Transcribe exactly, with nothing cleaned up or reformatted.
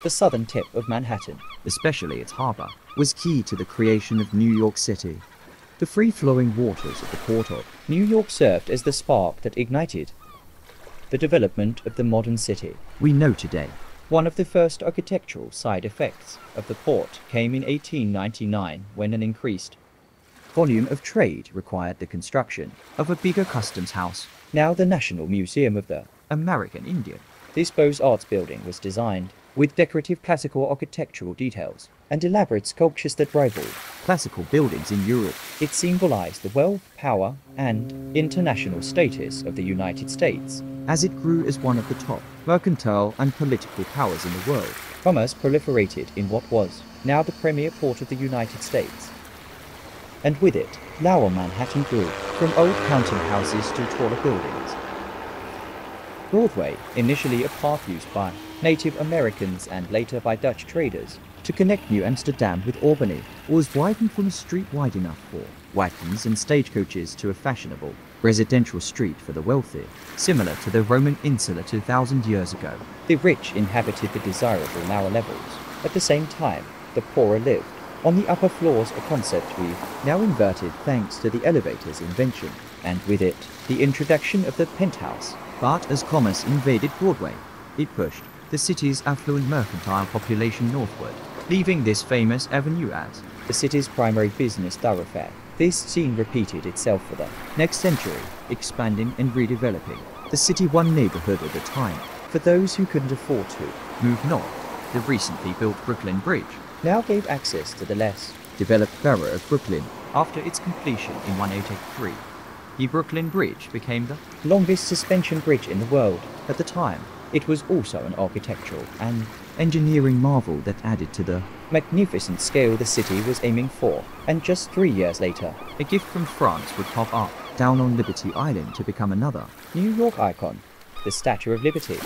The southern tip of Manhattan, especially its harbour, was key to the creation of New York City. The free-flowing waters of the port of New York served as the spark that ignited the development of the modern city we know today. One of the first architectural side effects of the port came in eighteen ninety-nine when an increased volume of trade required the construction of a bigger customs house, now the National Museum of the American Indian. This Beaux Arts building was designed with decorative classical architectural details and elaborate sculptures that rivaled classical buildings in Europe. It symbolized the wealth, power, and international status of the United States as it grew as one of the top mercantile and political powers in the world. Commerce proliferated in what was now the premier port of the United States, and with it, Lower Manhattan grew from old counting houses to taller buildings. Broadway, initially a path used by Native Americans and later by Dutch traders to connect New Amsterdam with Albany, was widened from a street wide enough for wagons and stagecoaches to a fashionable residential street for the wealthy, similar to the Roman insula two thousand years ago. The rich inhabited the desirable lower levels. At the same time, the poorer lived on the upper floors, a concept we've now inverted thanks to the elevator's invention, and with it, the introduction of the penthouse. But as commerce invaded Broadway, it pushed the city's affluent mercantile population northward, leaving this famous avenue as the city's primary business thoroughfare. This scene repeated itself for the next century, expanding and redeveloping the city one neighborhood at a time. For those who couldn't afford to move north, the recently built Brooklyn Bridge now gave access to the less developed borough of Brooklyn. After its completion in eighteen eighty-three, the Brooklyn Bridge became the longest suspension bridge in the world. At the time, it was also an architectural and engineering marvel that added to the magnificent scale the city was aiming for. And just three years later, a gift from France would pop up down on Liberty Island to become another New York icon, the Statue of Liberty.